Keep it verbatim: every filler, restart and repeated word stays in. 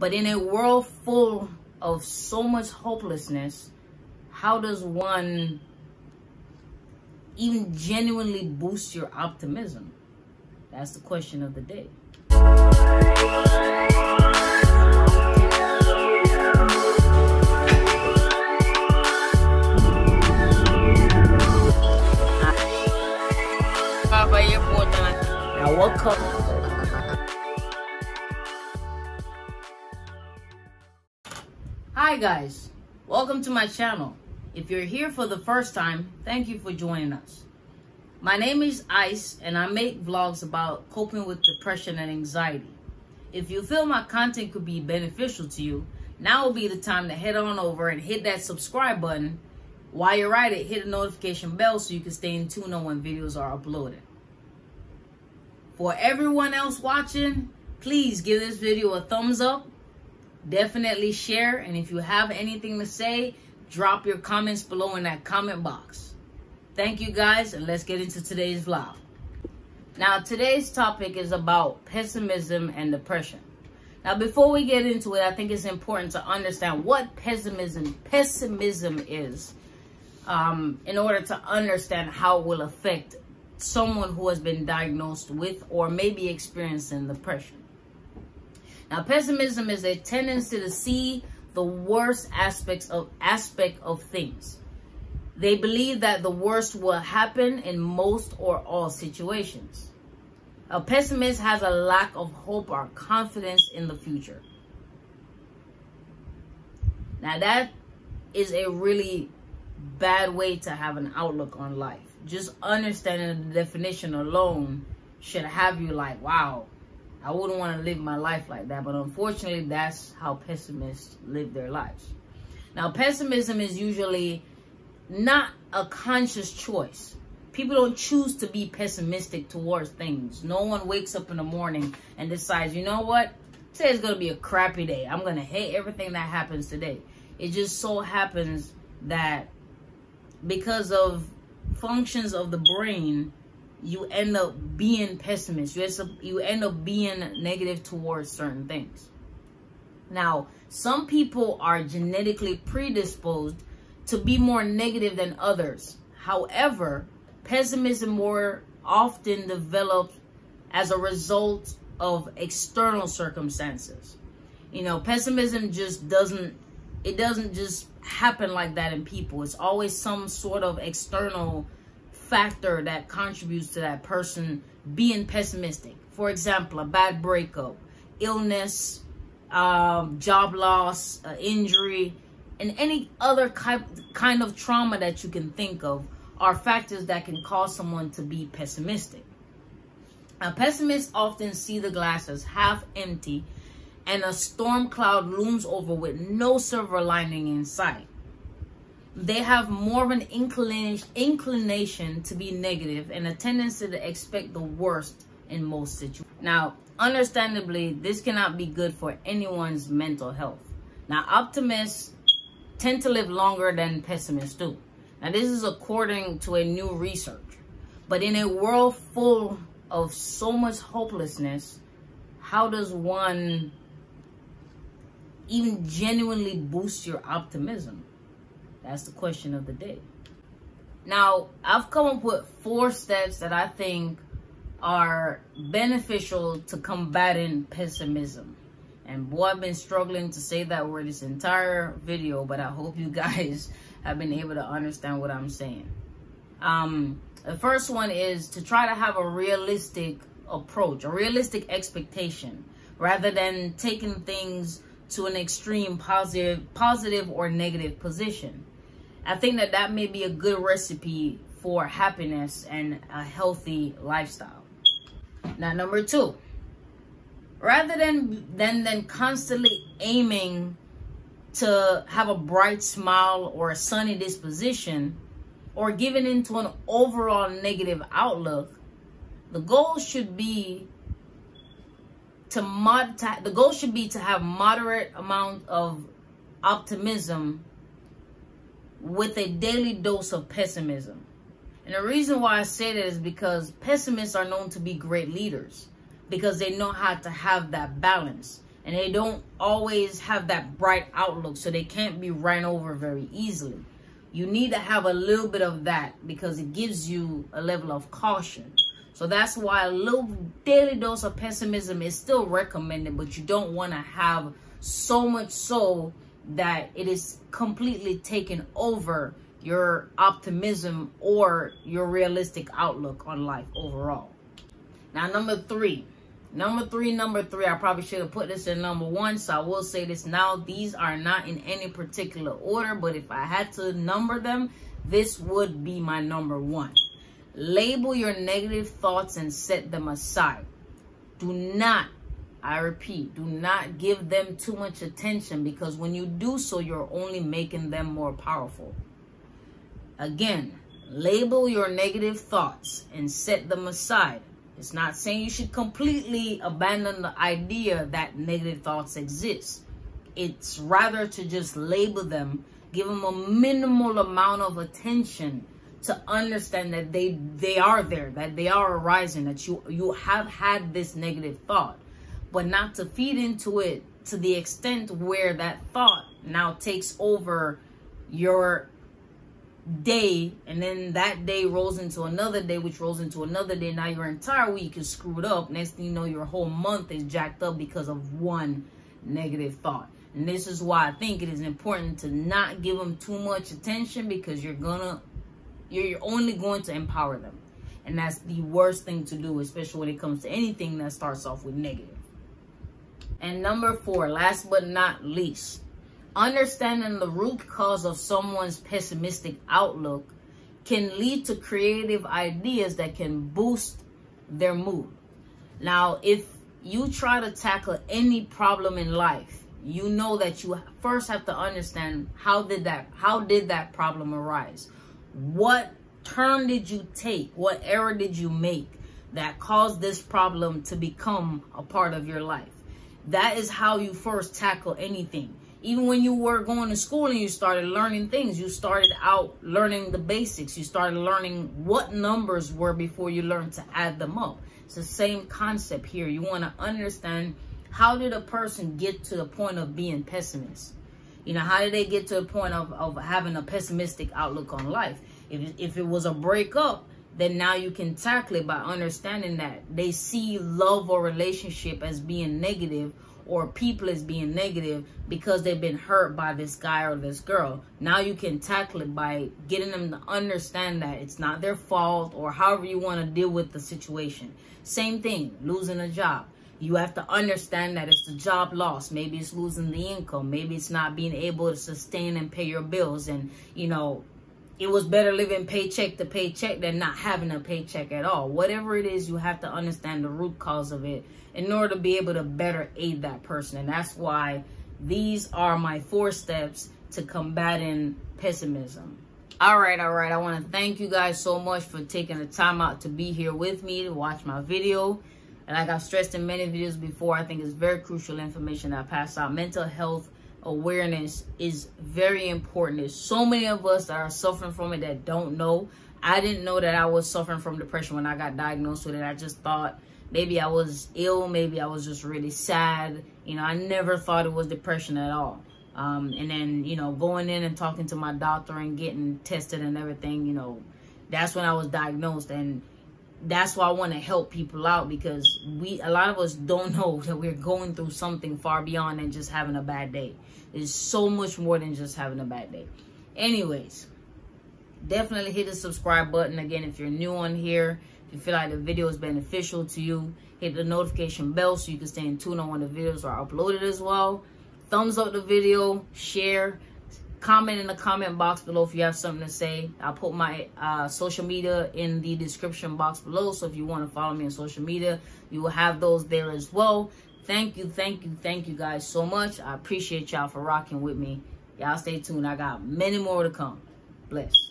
But in a world full of so much hopelessness, how does one even genuinely boost your optimism? That's the question of the day. Now, what comes? Hi guys, welcome to my channel. If you're here for the first time, thank you for joining us. My name is Ice and I make vlogs about coping with depression and anxiety. If you feel my content could be beneficial to you, now will be the time to head on over and hit that subscribe button. While you're at it, hit the notification bell so you can stay in tune on when videos are uploaded. For everyone else watching, please give this video a thumbs up. Definitely share, and if you have anything to say, drop your comments below in that comment box. Thank you guys, and let's get into today's vlog. Now, today's topic is about pessimism and depression. Now, before we get into it, I think it's important to understand what pessimism pessimism is um, in order to understand how it will affect someone who has been diagnosed with or maybe experiencing depression. Now, pessimism is a tendency to see the worst aspects of aspect of things. They believe that the worst will happen in most or all situations. A pessimist has a lack of hope or confidence in the future. Now, that is a really bad way to have an outlook on life. Just understanding the definition alone should have you like, wow, I wouldn't want to live my life like that, but unfortunately, that's how pessimists live their lives. Now, pessimism is usually not a conscious choice. People don't choose to be pessimistic towards things. No one wakes up in the morning and decides, you know what? Today is going to be a crappy day. I'm going to hate everything that happens today. It just so happens that because of functions of the brain, you end up being pessimist. You end up being negative towards certain things. Now, some people are genetically predisposed to be more negative than others. However, pessimism more often develops as a result of external circumstances. You know, pessimism just doesn't, it doesn't just happen like that in people. It's always some sort of external factor that contributes to that person being pessimistic. For example, a bad breakup, illness, um, job loss, uh, injury, and any other kind of trauma that you can think of are factors that can cause someone to be pessimistic. Now, pessimists often see the glass as half empty and a storm cloud looms over with no silver lining in sight. They have more of an inclina- inclination to be negative and a tendency to expect the worst in most situations. Now, understandably, this cannot be good for anyone's mental health. Now, optimists tend to live longer than pessimists do. Now, this is according to a new research. But in a world full of so much hopelessness, how does one even genuinely boost your optimism? That's the question of the day. Now, I've come up with four steps that I think are beneficial to combating pessimism. And boy, I've been struggling to say that word this entire video, but I hope you guys have been able to understand what I'm saying. Um, the first one is to try to have a realistic approach, a realistic expectation, rather than taking things to an extreme positive, positive or negative position. I think that that may be a good recipe for happiness and a healthy lifestyle. Now, number two, rather than, than, than constantly aiming to have a bright smile or a sunny disposition or giving into an overall negative outlook, the goal should be to mod, to, the goal should be to have moderate amount of optimism with a daily dose of pessimism. And the reason why I say that is because pessimists are known to be great leaders because they know how to have that balance. and they don't always have that bright outlook, so they can't be run over very easily. You need to have a little bit of that because it gives you a level of caution. So that's why a little daily dose of pessimism is still recommended, but you don't want to have so much so that it is completely taking over your optimism or your realistic outlook on life overall. Now, number three. Number three, number three, I probably should have put this in number one, so I will say this now. These are not in any particular order, but if I had to number them, this would be my number one. Label your negative thoughts and set them aside. Do not, I repeat, do not give them too much attention, because when you do so, you're only making them more powerful. Again, label your negative thoughts and set them aside. It's not saying you should completely abandon the idea that negative thoughts exist. It's rather to just label them, give them a minimal amount of attention to understand that they, they are there, that they are arising, that you, you have had this negative thought, but not to feed into it to the extent where that thought now takes over your day, and then that day rolls into another day, which rolls into another day. Now your entire week is screwed up. Next thing you know, your whole month is jacked up because of one negative thought. And this is why I think it is important to not give them too much attention, because you're gonna you're, you're only going to empower them, and that's the worst thing to do, especially when it comes to anything that starts off with negative. And number four, last but not least, understanding the root cause of someone's pessimistic outlook can lead to creative ideas that can boost their mood. Now, if you try to tackle any problem in life, you know that you first have to understand how did that, how did that problem arise? What turn did you take? What error did you make that caused this problem to become a part of your life? That is how you first tackle anything. Even when you were going to school and you started learning things, you started out learning the basics. You started learning what numbers were before you learned to add them up. It's the same concept here. You want to understand, how did a person get to the point of being pessimist? You know, how did they get to the point of, of having a pessimistic outlook on life? If, if it was a breakup, then now you can tackle it by understanding that they see love or relationship as being negative, or people is being negative because they've been hurt by this guy or this girl. Now you can tackle it by getting them to understand that it's not their fault, or however you want to deal with the situation. Same thing, losing a job. You have to understand that it's the job loss. Maybe it's losing the income. Maybe it's not being able to sustain and pay your bills. And, you know, it was better living paycheck to paycheck than not having a paycheck at all. Whatever it is, you have to understand the root cause of it in order to be able to better aid that person. And that's why these are my four steps to combating pessimism. All right, all right. I want to thank you guys so much for taking the time out to be here with me to watch my video. And like I've stressed in many videos before, I think it's very crucial information that I pass out. Mental health awareness is very important. There's so many of us that are suffering from it that don't know. I didn't know that I was suffering from depression when I got diagnosed with it. I just thought maybe I was ill, maybe I was just really sad. You know, I never thought it was depression at all. Um, and then, you know, going in and talking to my doctor and getting tested and everything, you know, that's when I was diagnosed. And that's why I want to help people out, because we a lot of us don't know that we're going through something far beyond than just having a bad day. It's so much more than just having a bad day. Anyways, definitely hit the subscribe button. Again, if you're new on here, if you feel like the video is beneficial to you, hit the notification bell so you can stay in tune on when the videos are uploaded as well. Thumbs up the video, share, comment in the comment box below if you have something to say. I'll put my uh, social media in the description box below. So if you want to follow me on social media, you will have those there as well. Thank you, thank you, thank you guys so much. I appreciate y'all for rocking with me. Y'all stay tuned. I got many more to come. Bless.